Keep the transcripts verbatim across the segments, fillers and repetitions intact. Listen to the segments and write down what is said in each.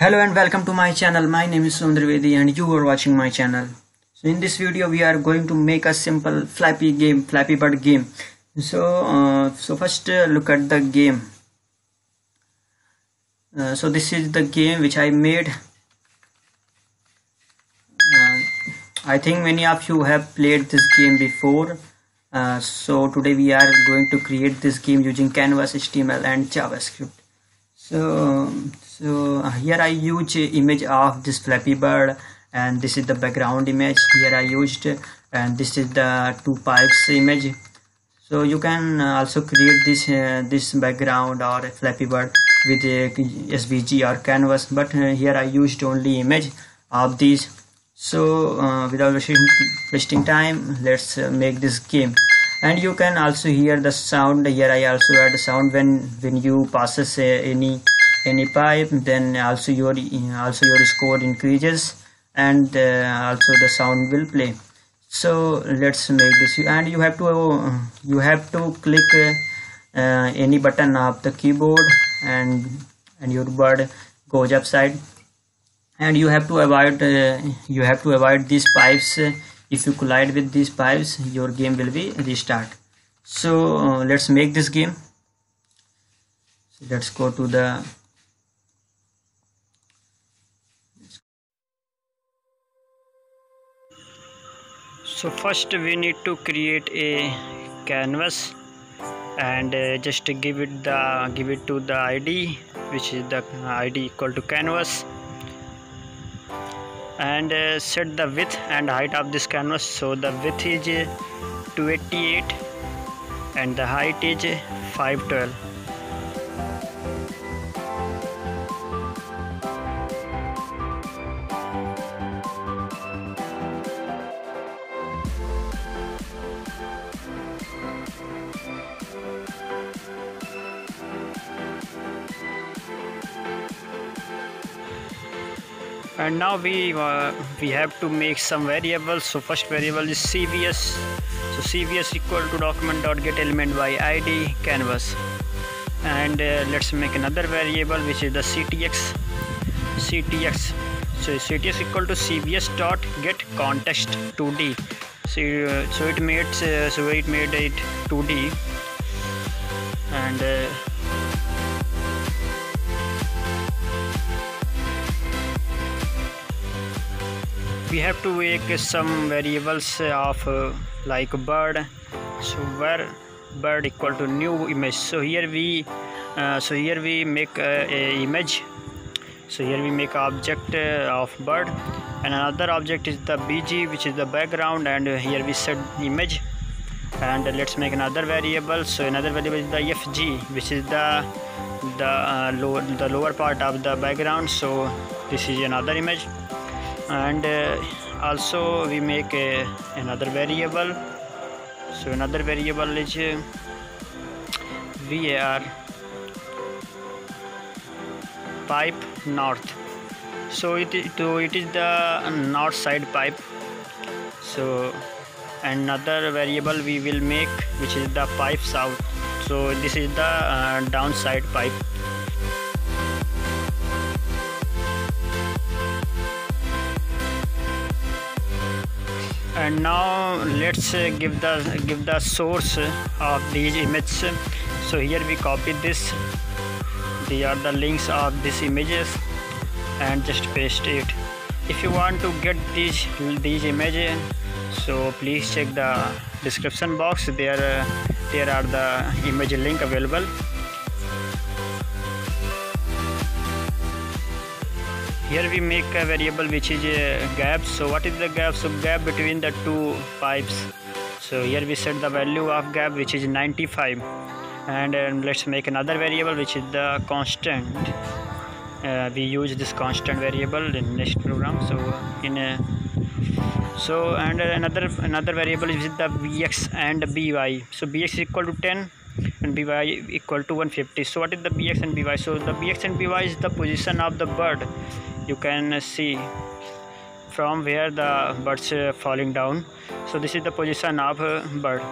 Hello and welcome to my channel. My name is Sundarvedi and you are watching my channel. So in this video we are going to make a simple Flappy game, Flappy Bird game. So uh, so first uh, look at the game. Uh, so this is the game which I made. Uh, I think many of you have played this game before. Uh, so today we are going to create this game using canvas, H T M L and JavaScript. So, so here I used image of this Flappy Bird, and this is the background image here I used, and this is the two pipes image. So you can also create this uh, this background or a Flappy Bird with a S V G or canvas, but uh, here I used only image of these. So uh, without wasting time, let's uh, make this game. And you can also hear the sound. Here I also add a sound when when you passes uh, any any pipe, then also your also your score increases, and uh, also the sound will play. So let's make this, and you have to uh, you have to click uh, uh, any button of the keyboard, and and your bird goes upside. And you have to avoid uh, you have to avoid these pipes. Uh, If you collide with these pipes, your game will be restart. So uh, let's make this game. So let's go to the so first we need to create a canvas, and uh, just give it the give it to the I D, which is the I D equal to canvas, and uh, set the width and height of this canvas. So the width is uh, two eighty-eight and the height is uh, five twelve. And now we uh, we have to make some variables. So first variable is C V S. So C V S equal to document dot get element by I D canvas. And uh, let's make another variable, which is the C T X. C T X. So C T X equal to C V S dot get context two D. So uh, so it made uh, so it made it two D. And uh, we have to make some variables of uh, like bird. So where bird equal to new image. So here we uh, so here we make uh, a image. So here we make object uh, of bird, and another object is the B G, which is the background, and uh, here we set image. And uh, let's make another variable. So another variable is the F G, which is the the uh, lower the lower part of the background. So this is another image. And uh, also we make a, another variable. So another variable is uh, var pipe north. So it, so it is the north side pipe. So another variable we will make, which is the pipe south. So this is the uh, down side pipe. And now let's uh, give the give the source of these images. So here we copy this. These are the links of these images, and just paste it. If you want to get these these images, so please check the description box. There uh, there are the image link available. Here we make a variable which is a gap. So what is the gap? So gap between the two pipes. So here we set the value of gap, which is ninety-five. And um, let's make another variable, which is the constant. Uh, we use this constant variable in next program. So in a, so and another another variable is the B X and B Y. So B X equal to ten. And B Y equal to one fifty. So what is the B X and B Y? So the B X and B Y is the position of the bird. You can see from where the bird's falling down. So this is the position of bird.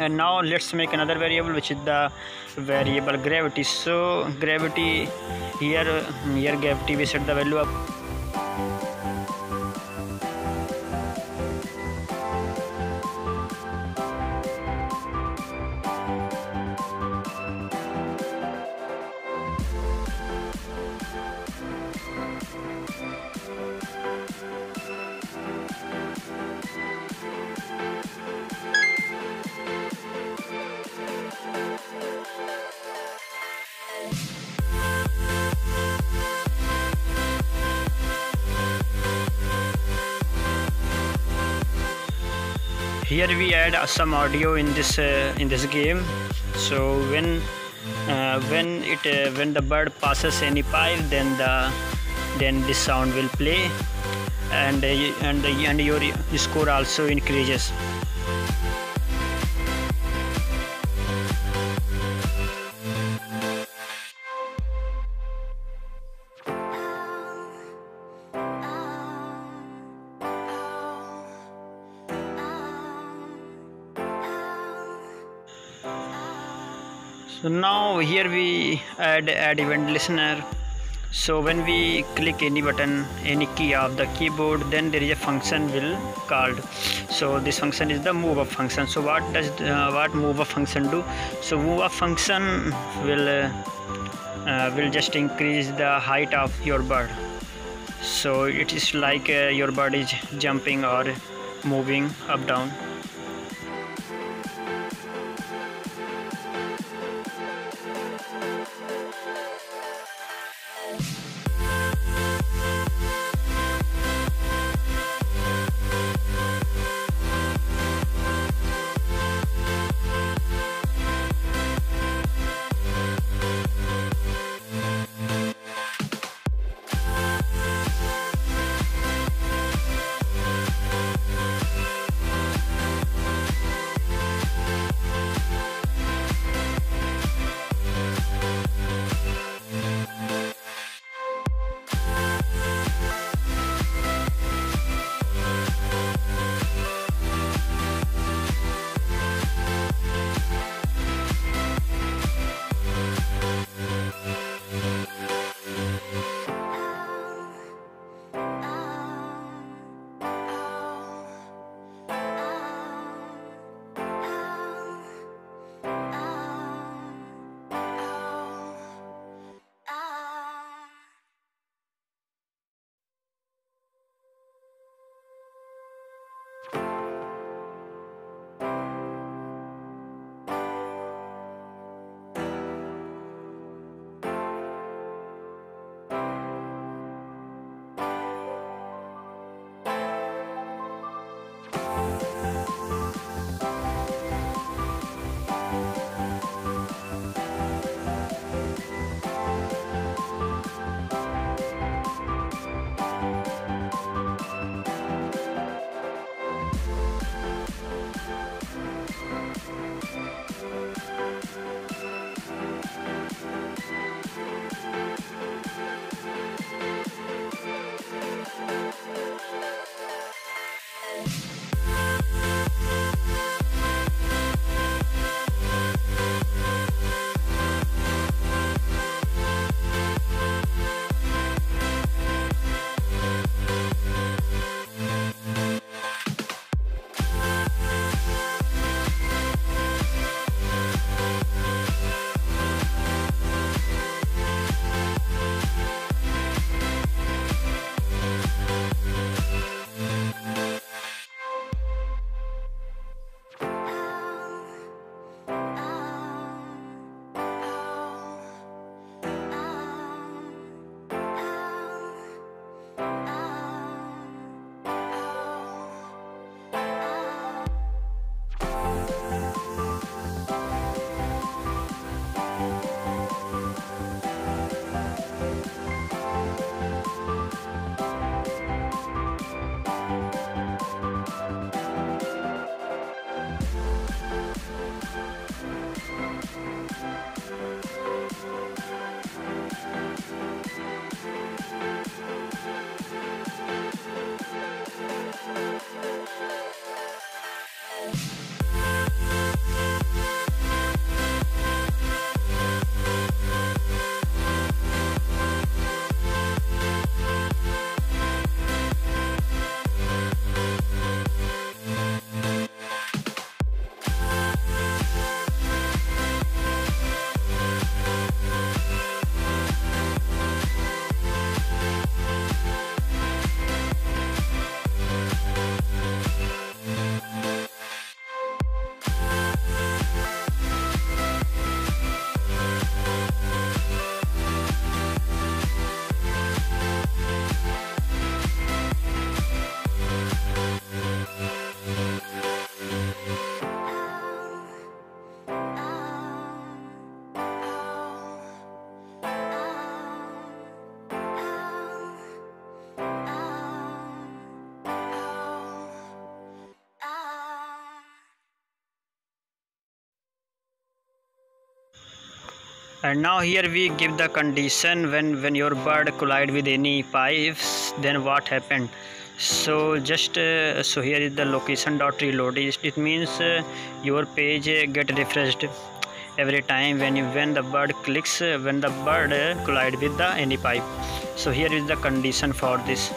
and now let's make another variable, which is the variable gravity. So gravity, here here gravity we set the value up. Here we add uh, some audio in this uh, in this game. So when uh, when it uh, when the bird passes any pipe, then the then this sound will play, and uh, and uh, and your score also increases. So now here we add add event listener. So when we click any button, any key of the keyboard, then there is a function will called. So this function is the move up function. So what does uh, what move up function do? So move up function will uh, uh, will just increase the height of your bird. So it is like uh, your bird is jumping or moving up down. And now here we give the condition when when your bird collide with any pipes, then what happened. So just uh, so here is the location dot reload. It means uh, your page uh, get refreshed every time when you, when the bird clicks uh, when the bird uh, collide with the any pipe. So here is the condition for this.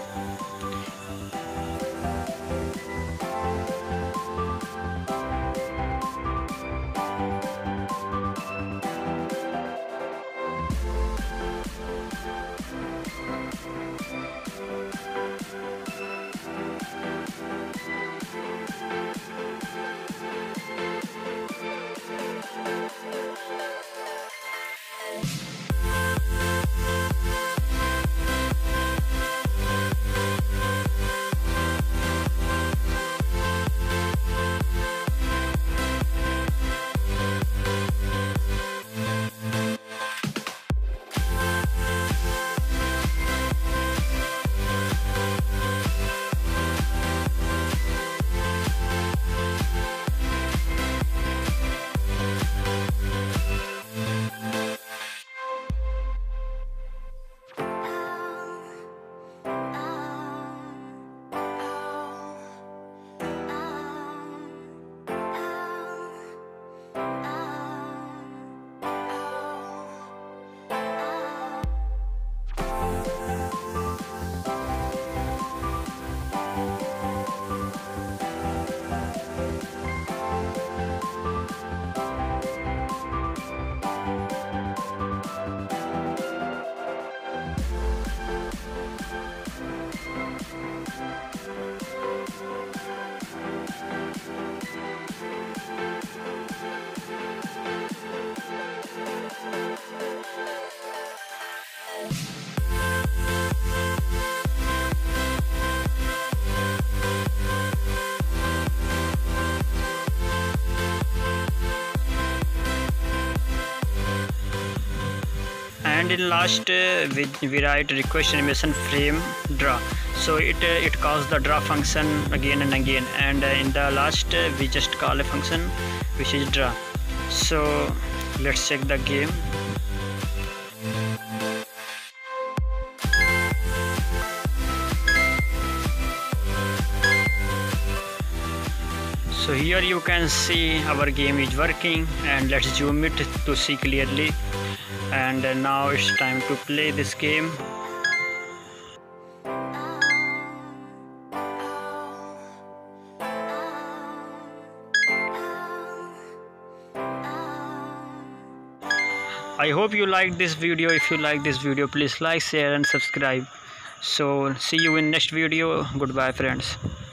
And in last uh, we, we write request animation frame draw. So it uh, it calls the draw function again and again, and uh, in the last uh, we just call a function which is draw. So let's check the game. So here you can see our game is working, and let's zoom it to see clearly. And now it's time to play this game. I hope you liked this video. If you like this video, please like, share and subscribe. So see you in next video. Goodbye friends.